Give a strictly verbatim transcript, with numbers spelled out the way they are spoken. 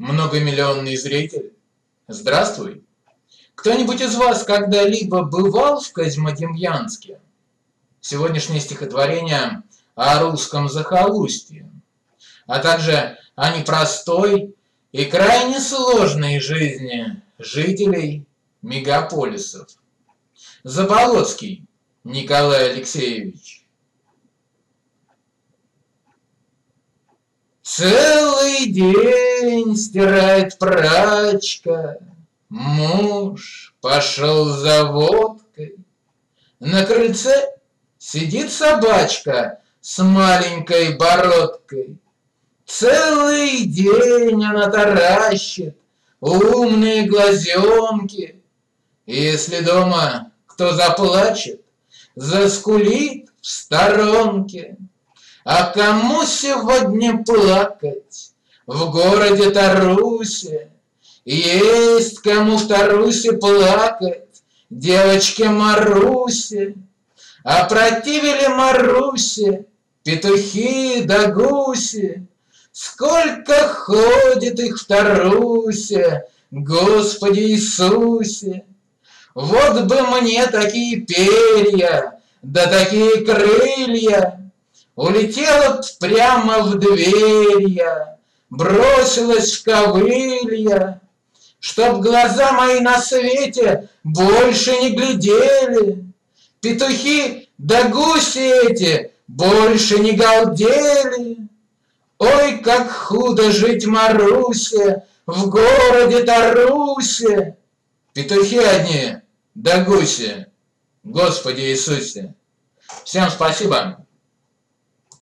Многомиллионный зритель, здравствуй! Кто-нибудь из вас когда-либо бывал в Козьмодемьянске? Сегодняшнее стихотворение о русском захолустье, а также о непростой и крайне сложной жизни жителей мегаполисов. Заболоцкий Николай Алексеевич. Целый день стирает прачка, муж пошел за водкой. На крыльце сидит собачка с маленькой бородкой. Целый день она таращит умные глазенки. Если дома кто заплачет, заскулит в сторонке. А кому сегодня плакать в городе Тарусе? Есть кому в Тарусе плакать, девочке Марусе. А противили Марусе петухи да гуси. Сколько ходит их в Тарусе, Господи Иисусе. Вот бы мне такие перья, да такие крылья. Улетела прямо в дверь я, бросилась в ковылья, чтоб глаза мои на свете больше не глядели, петухи да гуси эти больше не галдели. Ой, как худо жить Марусе в городе Тарусе, петухи одни да гуси, Господи Иисусе. Всем спасибо.